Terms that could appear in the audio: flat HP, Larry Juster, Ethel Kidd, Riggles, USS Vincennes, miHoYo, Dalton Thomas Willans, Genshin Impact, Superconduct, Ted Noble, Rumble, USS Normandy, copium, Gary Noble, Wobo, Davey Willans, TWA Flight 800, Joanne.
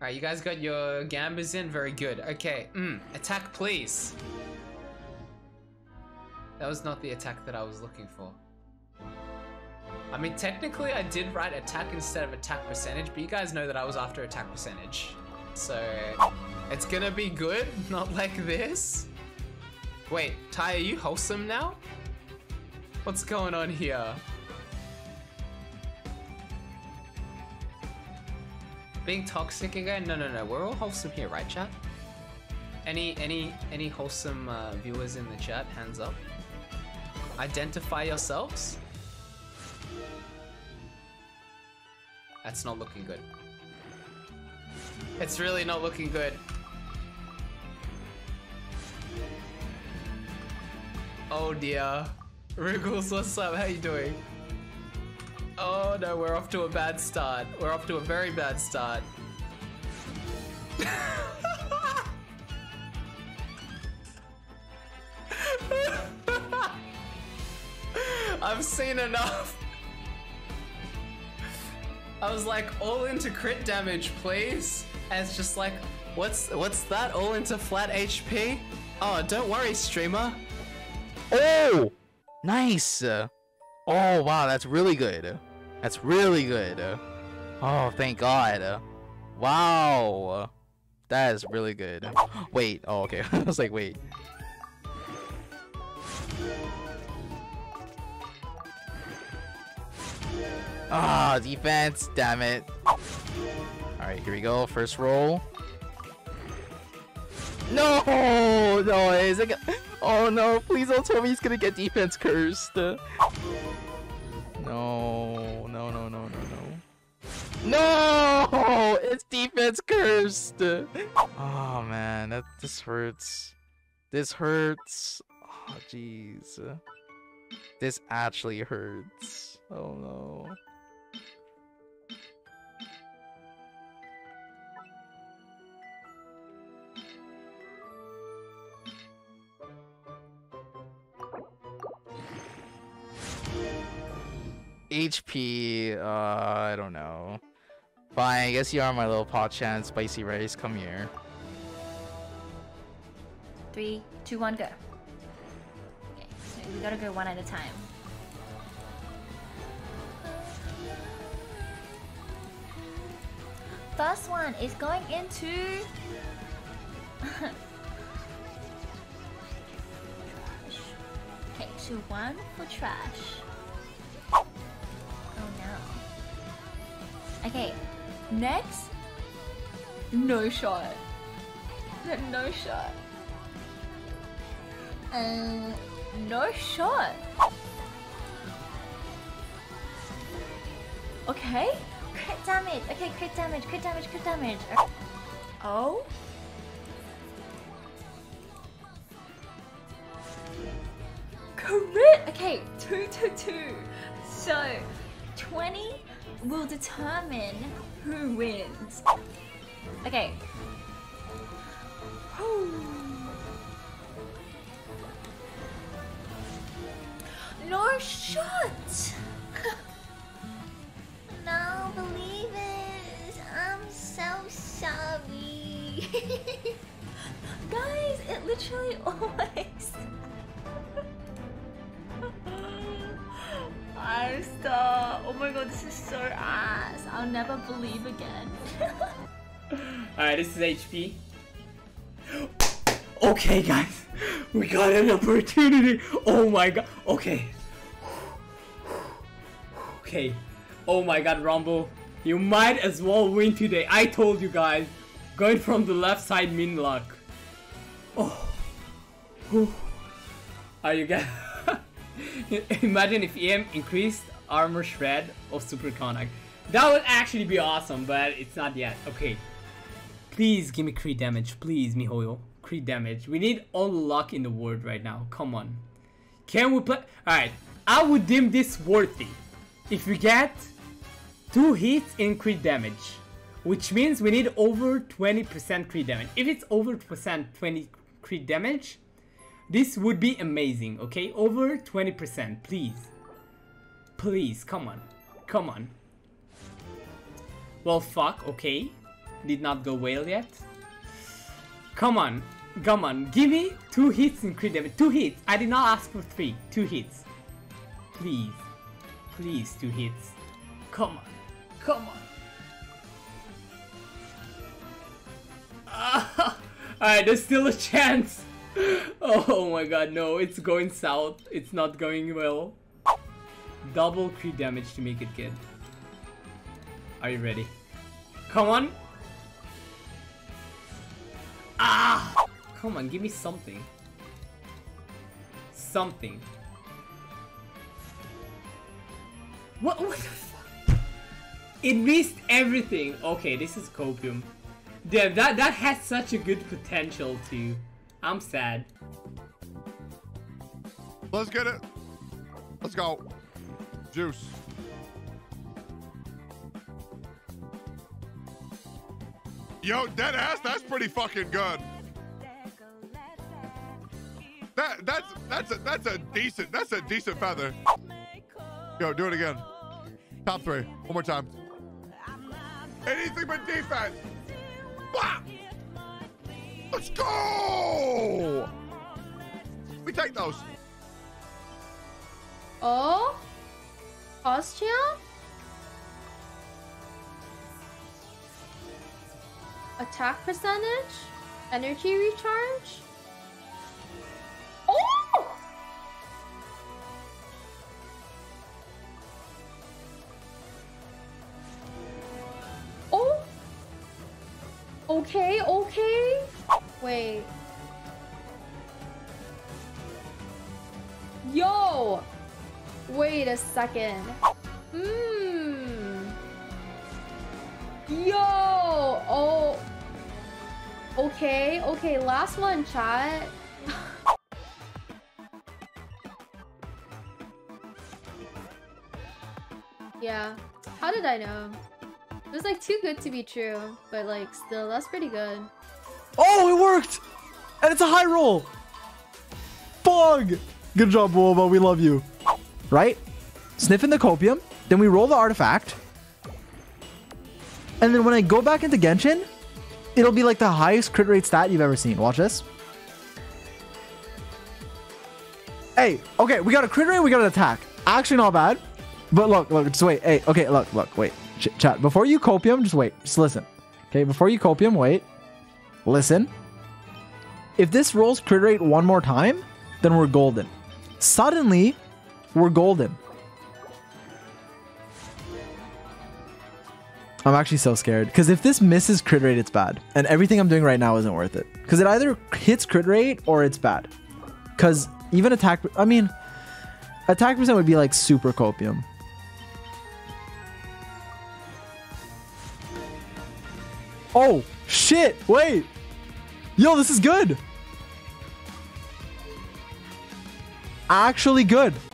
Alright, you guys got your gambas in? Very good. Okay, attack please. That was not the attack that I was looking for. I mean, technically I did write attack instead of attack percentage, but you guys know that I was after attack percentage. So, it's gonna be good, not like this. Wait, Ty, are you wholesome now? What's going on here? Being toxic again? No, no, no, we're all wholesome here, right chat? Any wholesome viewers in the chat, hands up. Identify yourselves. That's not looking good. It's really not looking good. Oh dear. Riggles, what's up? How you doing? Oh no, we're off to a bad start. We're off to a very bad start. I've seen enough. I was like, all into crit damage, please. And it's just like, what's that? All into flat HP? Oh, don't worry, streamer. Oh, nice. Oh, wow, that's really good. That's really good. Oh, thank God. Wow. That is really good. Wait, oh, okay. I was like, wait. Ah, defense, damn it. Alright, here we go. First roll. No! No, is it gonna... Oh no, please don't tell me he's gonna get defense cursed. No, no, no, no, no, no. No! It's defense cursed! Oh man, this hurts. This hurts. Oh jeez. This actually hurts. Oh no. HP, I don't know. Fine, I guess you are my little Pachan spicy rice. Come here. 3, 2, 1, go. Okay, so we gotta go one at a time. First one is going into. Okay, so 1 for trash. Okay, next, no shot. No shot. No shot. Okay, crit damage. Okay, crit damage, crit damage, crit damage. Oh. Crit. Okay, 2 to 2. So, 20. Will determine who wins. Okay. Whew. No shot! No, believe it. I'm so sorry. Guys, it literally always... I'm stuck. Oh my god, this is so ass. I'll never believe again. Alright, this is HP. Okay, guys. We got an opportunity. Oh my god. Okay. Okay. Oh my god, Rumble. You might as well win today. I told you guys. Going from the left side, min luck. Oh. Are you guys... Imagine if EM increased armor shred of Superconduct. That would actually be awesome, but it's not yet. Okay. Please give me crit damage. Please, miHoYo. Crit damage. We need all the luck in the world right now. Come on. Can we play? Alright. I would deem this worthy if we get 2 hits in crit damage. Which means we need over 20% crit damage. If it's over 20% crit damage, this would be amazing, okay? Over 20%, please. Please, come on. Come on. Well, fuck, okay. did not go well yet. Come on, come on, give me 2 hits in crit damage. 2 hits! I did not ask for 3. 2 hits. Please. Please, 2 hits. Come on. Come on. Alright, there's still a chance. Oh my god, no, it's going south. It's not going well. Double crit damage to make it good. Are you ready? Come on. Ah! Come on, give me something. Something. What the fuck? It missed everything. Okay, this is copium. Damn, that has such a good potential too. I'm sad. Let's get it. Let's go. Juice. Yo, dead ass, that's pretty fucking good. That's a decent feather. Yo, do it again. Top 3. One more time. Anything but defense. Bah! Let's go! We take those. Oh? Austria? Attack percentage? Energy recharge? Oh! Oh! Okay, okay. Wait. Yo! Wait a second. Yo! Oh! Okay, okay, last one, chat. Yeah. How did I know? It was like too good to be true, but like still, that's pretty good. Oh, it worked! And it's a high roll! Bug! Good job, Wobo, we love you. Right? Sniff in the copium, then we roll the artifact. And then when I go back into Genshin, it'll be like the highest crit rate stat you've ever seen. Watch this. Hey, okay, we got a crit rate, we got an attack. Actually not bad. But look, look, just wait. Hey, okay, look, look, wait. Chat, before you copium, just wait. Just listen. Okay, before you copium, wait. Listen. If this rolls crit rate one more time, then we're golden. Suddenly, we're golden. I'm actually so scared because if this misses crit rate, it's bad, and everything I'm doing right now isn't worth it because it either hits crit rate or it's bad. Because even attack, I mean, attack percent would be like super copium. Oh shit! Wait, yo, this is good. Actually good.